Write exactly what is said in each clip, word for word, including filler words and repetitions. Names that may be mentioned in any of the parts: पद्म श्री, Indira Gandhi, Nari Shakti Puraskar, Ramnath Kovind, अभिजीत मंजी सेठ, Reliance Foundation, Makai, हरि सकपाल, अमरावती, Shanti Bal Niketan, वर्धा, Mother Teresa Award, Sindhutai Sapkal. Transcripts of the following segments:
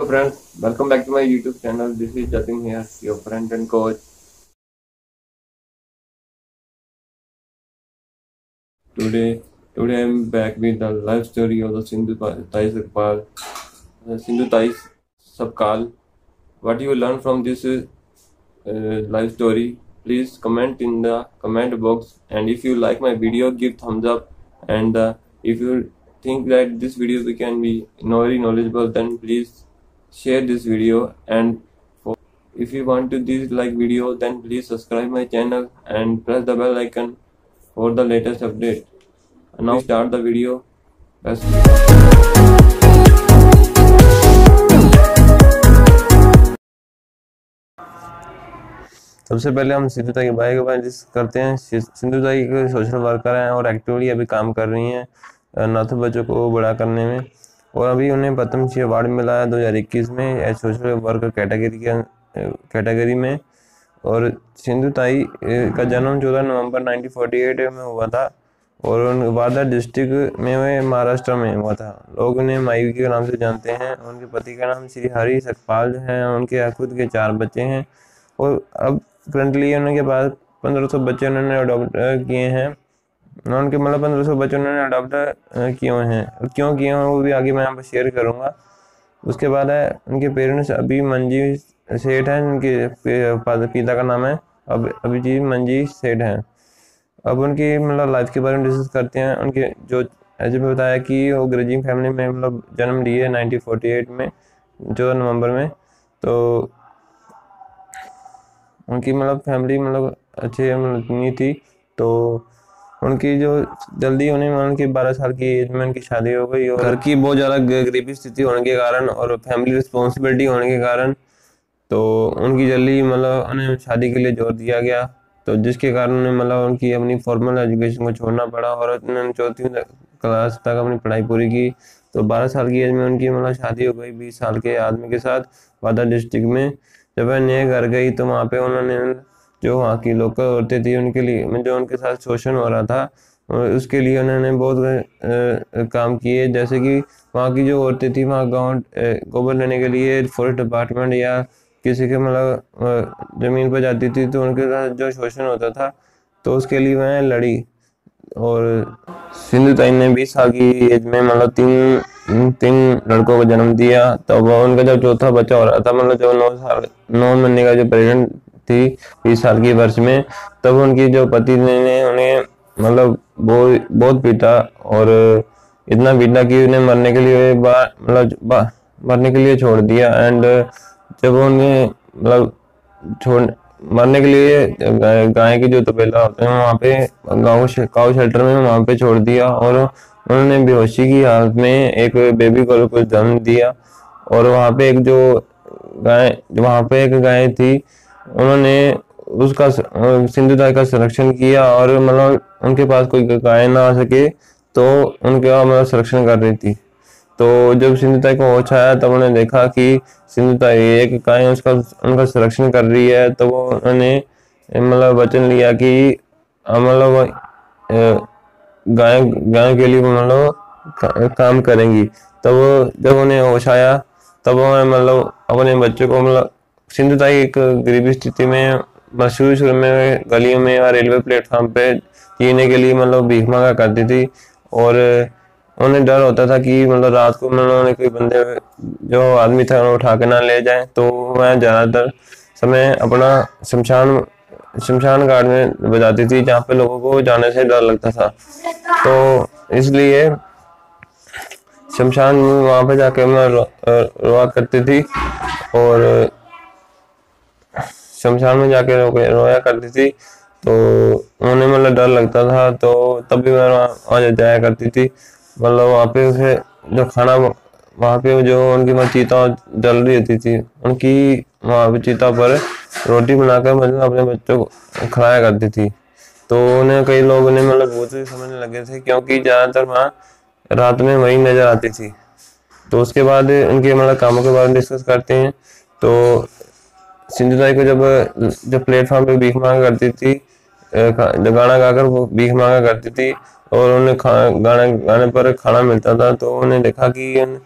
Hello friends, welcome back to my YouTube channel. This is Jatin here, your friend and coach. Today, today I'm back with the life story of the Sindhutai Sapkal. Sindhutai Sapkal. What you learn from this uh, life story? Please comment in the comment box. And if you like my video, give thumbs up. And uh, if you think that this video we can be very knowledgeable, then please share this video, and for, if you want to this like video, then please subscribe my channel and press the bell icon for the latest update. And now start the video. Press सबसे पहले हम सिंधुताई के बारे में करते हैं। सिंधुताई के social worker हैं और एक्टिवली अभी काम कर रही हैं अनाथ बच्चों को बड़ा करने में, और अभी उन्हें पद्म श्री अवार्ड मिला है दो हज़ार इक्कीस में एज सोशल वर्कर कैटेगरी के कैटेगरी में। और सिंधुताई का जन्म चौदह नवंबर उन्नीस सौ अड़तालीस में हुआ था और वर्धा डिस्ट्रिक्ट में महाराष्ट्र में हुआ था। लोग उन्हें माई के नाम से जानते हैं। उनके पति का नाम श्री हरि सकपाल हैं। उनके खुद के चार बच्चे हैं और अब करंटली उनके पास पंद्रह सौ बच्चे उन्होंने अडोप्ट किए हैं। उनके मतलब पंद्रह सौ बच्चे उन्होंने अडोप्ट किए हैं, क्यों किए हैं वो भी आगे मैं यहाँ पर शेयर करूँगा। उसके बाद है उनके पेरेंट्स अभी मंजी सेठ हैं, उनके पिता का नाम है अब अभिजीत मंजी सेठ हैं। अब उनकी मतलब लाइफ के बारे में डिस्कस करते हैं। उनके जो ऐसे बताया कि वो ग्रेजिंग फैमिली में मतलब जन्म लिए नाइनटीन फोर्टी एट में चौदह नवम्बर में। तो उनकी मतलब फैमिली मतलब अच्छी नहीं थी, तो उनकी जो जल्दी उन्हें उनकी बारह साल की एज में उनकी शादी हो गई। और घर की बहुत ज़्यादा गरीबी स्थिति होने के कारण और फैमिली रिस्पॉन्सिबिलिटी होने के कारण तो उनकी जल्दी मतलब उन्हें शादी के लिए जोर दिया गया, तो जिसके कारण उन्हें मतलब उनकी अपनी फॉर्मल एजुकेशन को छोड़ना पड़ा और उन्होंने चौथी क्लास तक अपनी पढ़ाई पूरी की। तो बारह साल की एज में उनकी मतलब शादी हो गई बीस साल के आदमी के साथ वादा डिस्ट्रिक्ट में। जब वह नए घर गई तो वहाँ पे उन्होंने जो वहाँ की लोकल औरतें थी उनके लिए जो उनके साथ शोषण हो रहा था उसके लिए उन्होंने बहुत काम किए, जैसे कि वहाँ की जो औरतें थी वहाँ गाँव गोबर लेने के लिए फॉरेस्ट डिपार्टमेंट या किसी के मतलब ज़मीन पर जाती थी तो उनके साथ जो शोषण होता था तो उसके लिए वह लड़ी। और सिंधुताई ने बीस साल की एज में मतलब तीन तीन लड़कों को जन्म दिया। तब तो उनका जब चौथा बच्चा हो रहा था मतलब जब नौ साल नौ महीने का जो प्रेग्नेंट थी बीस साल की वर्ष में, तब उनकी जो पति ने उन्हें मतलब बहुत बहुत पीटा और इतना पीटा कि उन्हें मरने के लिए मतलब मरने के लिए छोड़ दिया। एंड जब उन्हें मतलब छोड़ मरने के लिए गाय की जो तबेला होते हैं वहाँ पे गाँव काउ शेल्टर में वहाँ पे छोड़ दिया और उन्होंने बेहोशी की हालत में एक बेबी को कुछ जन्म दिया। और वहाँ पे एक जो गाय वहाँ पे एक गाय थी उन्होंने उसका सिंधुताई का संरक्षण किया और मतलब उनके पास कोई गाय ना आ सके तो उनका मतलब संरक्षण कर रही थी। तो जब सिंधुताई को होश आया तब उन्होंने देखा कि सिंधुताई एक गाय उसका उनका संरक्षण कर रही है, तो वो उन्होंने मतलब वचन लिया कि मतलब गाय गायों के लिए मतलब का, काम करेंगी। तब जब उन्हें होश आया तब उन्हें मतलब अपने बच्चों को मतलब सिंधुताई एक गरीबी स्थिति में मशहूर शुरू में गलियों में या रेलवे प्लेटफार्म पे जीने के लिए मतलब भीख मांगा करती थी। और उन्हें डर होता था कि मतलब रात को मतलब कोई बंदे जो आदमी था उन्हें उठा के ना ले जाए, तो वह ज़्यादातर समय अपना शमशान शमशान घाट में बजाती थी जहाँ पे लोगों को जाने से डर लगता था। तो इसलिए शमशान में वहाँ पे जाके मैं रोआ करती थी और शमशान में जाके रोया करती थी, तो उन्हें मतलब डर लगता था तो तब भी मैं वहाँ जाया करती थी। मतलब वहाँ पे उसे जो खाना वहाँ पे जो उनकी माँ चीता जल रही होती थी उनकी वहाँ पे चीता पर रोटी बनाकर मतलब अपने बच्चों को खिलाया करती थी। तो उन्हें कई लोग उन्हें मतलब बहुत ही समझने लगे थे क्योंकि ज़्यादातर माँ रात में वही नजर आती थी। तो उसके बाद उनके मतलब कामों के बारे में डिस्कस करते हैं। तो सिंधुताई को जब जब प्लेटफॉर्म पर भीख मांगा करती थी गाना गाकर वो भीख मांगा करती थी और उन्हें गाने गाने पर खाना मिलता था, तो उन्हें देखा कि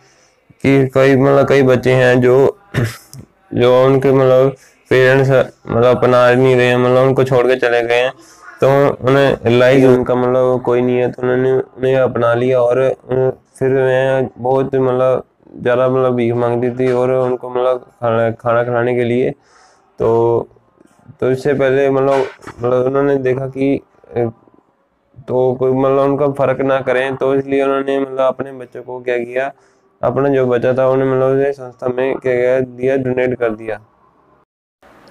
कि कई मतलब कई बच्चे हैं जो जो उनके मतलब पेरेंट्स मतलब अपना नहीं रहे हैं, मतलब उनको छोड़ के चले गए हैं, तो उन्हें लाइफ उनका मतलब कोई नहीं है, तो उन्होंने उन्हें अपना लिया और फिर मैं बहुत मतलब ज़्यादा मतलब भीख मांगती थी और उनको मतलब खाना खाना खिलाने के लिए। तो तो इससे पहले मतलब मतलब उन्होंने देखा कि तो कोई मतलब उनका फ़र्क ना करें, तो इसलिए उन्होंने मतलब अपने बच्चों को क्या किया, अपना जो बच्चा था उन्हें मतलब संस्था में क्या क्या दिया, डोनेट कर दिया।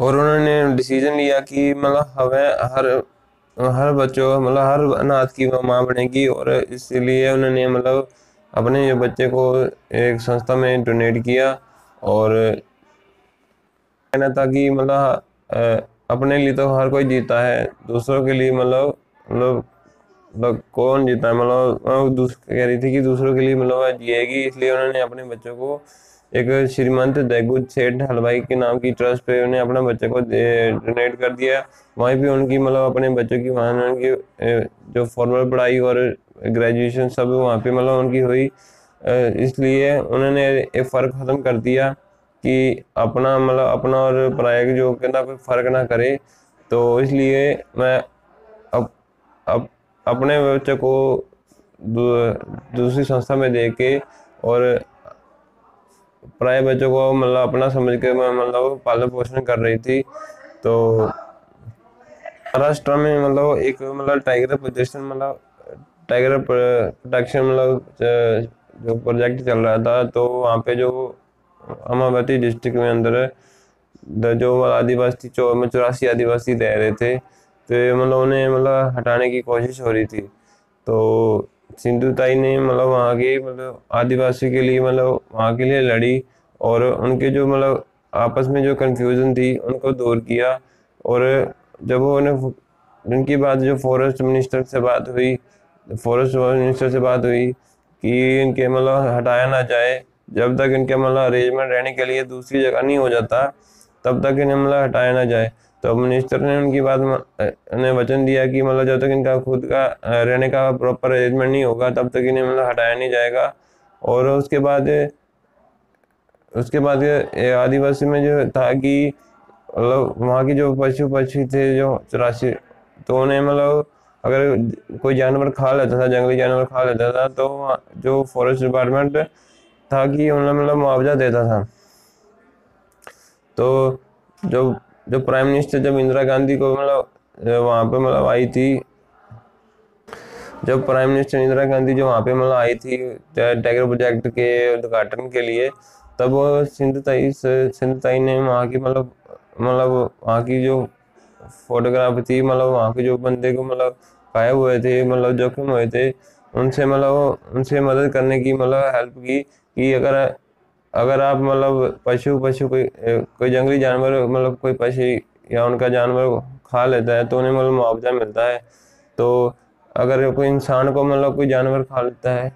और उन्होंने डिसीजन लिया कि मतलब हमें हर हर बच्चों मतलब हर अनाथ की माँ बनेगी, और इसलिए उन्होंने मतलब अपने जो बच्चे को एक संस्था में डोनेट किया। और कहना था कि मतलब अपने लिए तो हर कोई जीता है, दूसरों के लिए मतलब मतलब मतलब कौन जीता है, मतलब कह रही थी कि दूसरों के लिए मतलब जिएगी। इसलिए उन्होंने अपने बच्चों को एक श्रीमंत दागू सेठ हलवाई के नाम की ट्रस्ट पे उन्हें अपना बच्चे को डोनेट कर दिया। वहीं पे उनकी मतलब अपने बच्चों की वहाँ उनकी जो फॉर्मल पढ़ाई और ग्रेजुएशन सब वहाँ पे मतलब उनकी हुई। इसलिए उन्होंने एक फ़र्क ख़त्म कर दिया कि अपना मतलब अपना और पराया के जो कहना कोई फ़र्क ना करे। तो इसलिए मैं अब अब अपने बच्चों को दूसरी संस्था में दे के और प्राय बच्चों को मतलब अपना समझ के मतलब पालन पोषण कर रही थी। तो महाराष्ट्र में मतलब एक मतलब टाइगर प्रोजेक्शन मतलब टाइगर प्रोटेक्शन मतलब जो प्रोजेक्ट चल रहा था, तो वहाँ पे जो अमरावती डिस्ट्रिक्ट में अंदर जो आदिवासी चौ चौरासी आदिवासी रह रहे थे, तो मतलब उन्हें मतलब हटाने की कोशिश हो रही थी। तो सिंधुताई ने मतलब वहाँ के मतलब आदिवासी के लिए मतलब वहाँ के लिए लड़ी और उनके जो मतलब आपस में जो कन्फ्यूज़न थी उनको दूर किया। और जब उन्हें उनकी बात जो फॉरेस्ट मिनिस्टर से बात हुई फॉरेस्ट मिनिस्टर से बात हुई कि इनके मतलब हटाया ना जाए, जब तक इनके मतलब अरेंजमेंट रहने के लिए दूसरी जगह नहीं हो जाता तब तक इन्हें मतलब हटाया ना जाए। तो मिनिस्टर ने उनकी बात ने वचन दिया कि मतलब जब तक इनका खुद का रहने का प्रॉपर अरेंजमेंट नहीं होगा तब तक इन्हें मतलब हटाया नहीं जाएगा। और उसके बाद उसके बाद आदिवासी में जो था कि मतलब वहाँ की जो पशु पक्षी थे जो चौरासी, तो उन्हें मतलब अगर कोई जानवर खा लेता था, जंगली जानवर खा लेता था, तो जो फॉरेस्ट डिपार्टमेंट था कि उन्हें मतलब मुआवजा देता था। तो जो जो प्राइम मिनिस्टर जब इंदिरा गांधी को मतलब वहाँ पे मतलब आई थी जब प्राइम मिनिस्टर इंदिरा गांधी जो वहाँ पे मतलब आई थी टाइगर प्रोजेक्ट के उद्घाटन के लिए, तब सिंधुताई सिंधुताई ने वहाँ की मतलब मतलब वहाँ की जो फोटोग्राफ थी मतलब वहाँ के जो बंदे को मतलब गायब हुए थे मतलब जोखिम हुए थे उनसे मतलब उनसे मदद करने की मतलब हेल्प की कि अगर अगर आप मतलब पशु पशु कोई कोई जंगली जानवर मतलब कोई पशु या उनका जानवर खा लेता है तो उन्हें मतलब मुआवजा मिलता है। तो अगर कोई इंसान को मतलब कोई जानवर खा लेता है,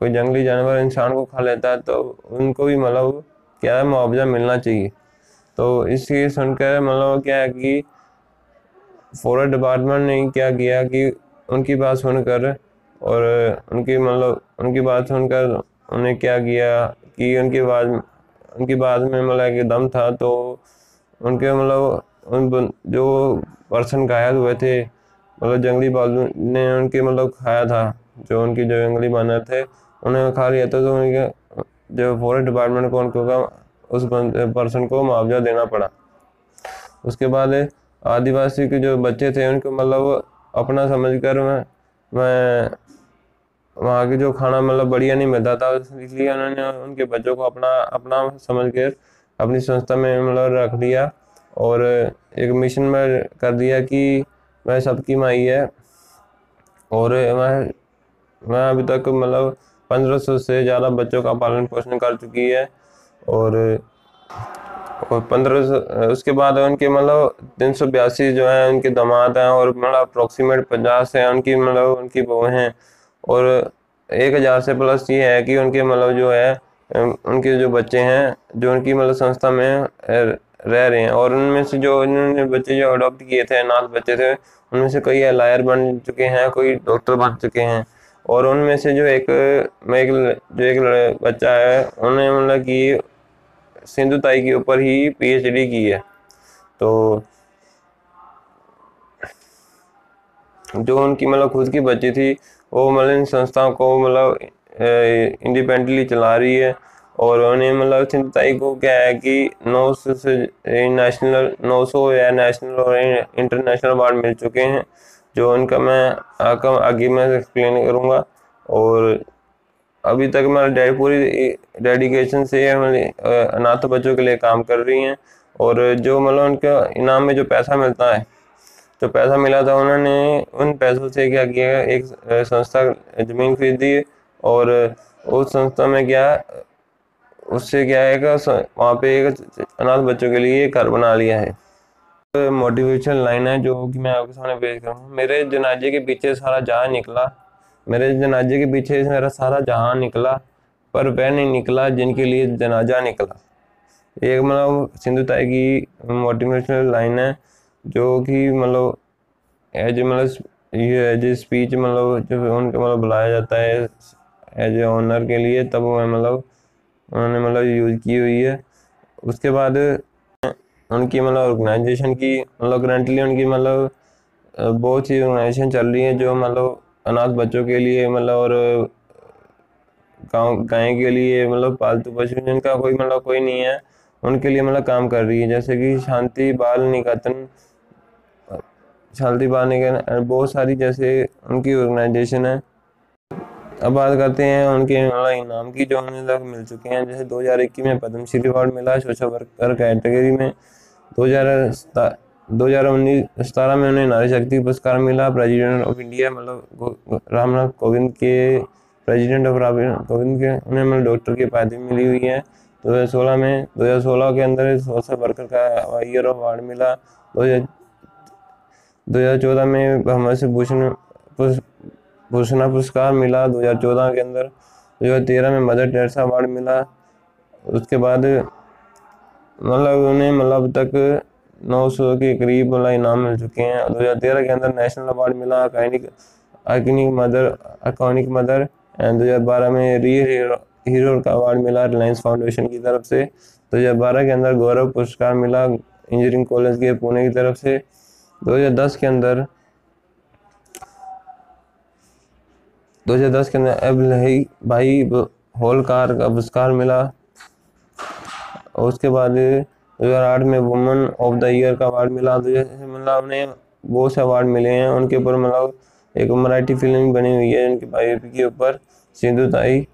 कोई जंगली जानवर इंसान को खा लेता है, तो उनको भी मतलब क्या है मुआवजा मिलना चाहिए। तो इसलिए सुनकर मतलब क्या है कि फॉरेस्ट डिपार्टमेंट ने क्या किया कि उनकी बात सुनकर और उनकी मतलब उनकी बात सुनकर उन्हें क्या किया कि उनके बाद उनकी बात में मतलब एक दम था, तो उनके मतलब उन जो पर्सन घायल हुए थे मतलब जंगली बालू ने उनके मतलब खाया था, जो उनके जो जंगली बानर थे उन्हें खा लिया था, तो उनके जो फॉरेस्ट डिपार्टमेंट को उनको उस पर्सन को मुआवजा देना पड़ा। उसके बाद आदिवासी के जो बच्चे थे उनको मतलब अपना समझकर मैं मैं वहाँ के जो खाना मतलब बढ़िया नहीं मिलता था, इसलिए उन्होंने उनके बच्चों को अपना अपना समझकर अपनी संस्था में मतलब रख दिया और एक मिशन में कर दिया कि मैं सबकी माई है। और मैं मैं अभी तक मतलब पंद्रह सौ से ज़्यादा बच्चों का पालन पोषण कर चुकी है। और और पंद्रह सौ उसके बाद उनके मतलब तीन सौ बयासी जो हैं उनके दामाद हैं और मतलब अप्रोक्सीमेट पचास हैं उनकी मतलब उनकी बहु हैं। और एक हज़ार से प्लस ये है कि उनके मतलब जो है उनके जो बच्चे हैं जो उनकी मतलब संस्था में रह रहे हैं। और उनमें से जो उन्होंने बच्चे जो अडॉप्ट किए थे अनाथ बच्चे थे उनमें से कई लायर बन चुके हैं, कोई डॉक्टर बन चुके हैं। और उनमें से जो एक मैं एक जो एक बच्चा है उन्होंने मतलब कि सिंधुताई के ऊपर ही पीएचडी की है। तो जो उनकी मतलब खुद की बच्ची थी वो मतलब इन संस्थाओं को मतलब इंडिपेंडेंटली चला रही है। और उन्हें मतलब सिंधुताई को क्या है कि नौ सौ से नेशनल नौ सौ या नेशनल और इंटरनेशनल अवार्ड मिल चुके हैं, जो उनका मैं आगे आगे मैं एक्सप्लेन करूँगा। और अभी तक मैं डेड पूरी डेडिकेशन से अनाथ बच्चों के लिए काम कर रही हैं। और जो मतलब उनका इनाम में जो पैसा मिलता है, जो पैसा मिला था उन्होंने उन पैसों से क्या किया, एक संस्था जमीन खरीदी और उस संस्था में क्या उससे क्या है कि वहाँ पे एक अनाथ बच्चों के लिए घर बना लिया है। मोटिवेशन लाइन है जो कि मैं आपके सामने पेश करूँ। मेरे जनाजे के पीछे सारा जहाँ निकला, मेरे जनाजे के पीछे मेरा सारा जहाँ निकला, पर वह नहीं निकला जिनके लिए जनाजा निकला। एक मतलब सिंधुताई की मोटिवेशनल लाइन है जो कि मतलब एज मतलब ये एज ए स्पीच मतलब जब उनके मतलब बुलाया जाता है एज ए ऑनर के लिए, तब वह मतलब उन्होंने मतलब यूज की हुई है। उसके बाद उनकी मतलब ऑर्गेनाइजेशन की मतलब करंटली उनकी मतलब बहुत सी ऑर्गेनाइजेशन चल रही है जो मतलब अनाथ बच्चों के लिए मतलब और गाँव गाय के लिए मतलब पालतू पशु जिनका कोई मतलब कोई नहीं है उनके लिए मतलब काम कर रही है, जैसे कि शांति बाल निकेतन शांति बाल निकेतन बहुत सारी जैसे उनकी ऑर्गेनाइजेशन है। अब बात करते हैं उनके इनाम की जो उन्हें तक मिल चुके हैं। जैसे दो हज़ार इक्कीस में पद्म श्री अवार्ड मिला सोशल वर्कर कैटेगरी में, दो हज़ार दो हज़ार उन्नीस सतारह में उन्हें नारी शक्ति पुरस्कार मिला। प्रेसिडेंट ऑफ इंडिया मतलब रामनाथ कोविंद के प्रेसिडेंट ऑफ रामनाथ कोविंद के उन्हें मतलब डॉक्टर की उपाधि मिली हुई है। दो हज़ार सोलह में दो हज़ार सोलह के अंदर सोशल वर्कर का ईयर अवार्ड मिला। दो हज़ार दो हज़ार चौदह में भगवत से भूषण भूषण पुरस्कार मिला। दो हज़ार चौदह के अंदर दो हज़ार तेरह में मदर टेरेसा अवार्ड मिला। उसके बाद मतलब उन्हें मतलब अब तक नौ सौ के करीब मतलब इनाम मिल चुके हैं। दो हज़ार तेरह के अंदर नेशनल अवार्ड मिला iconic iconic mother iconic mother and दो हज़ार बारह में रियल हीरो का अवार्ड मिला रिलायंस फाउंडेशन की तरफ से। दो हज़ार बारह के अंदर गौरव पुरस्कार मिला इंजीनियरिंग कॉलेज के पुणे की तरफ से। दो हज़ार दस के अंदर दो हज़ार दस के अंदर अबलही भाई होलकार का पुरस्कार मिला। और उसके बाद दो हज़ार आठ में वुमन ऑफ द ईयर का अवार्ड मिला। मतलब उन्हें बहुत से अवार्ड मिले हैं। उनके ऊपर मतलब एक मराठी फिल्म बनी हुई है उनकी बायोपिक के ऊपर सिंधुताई।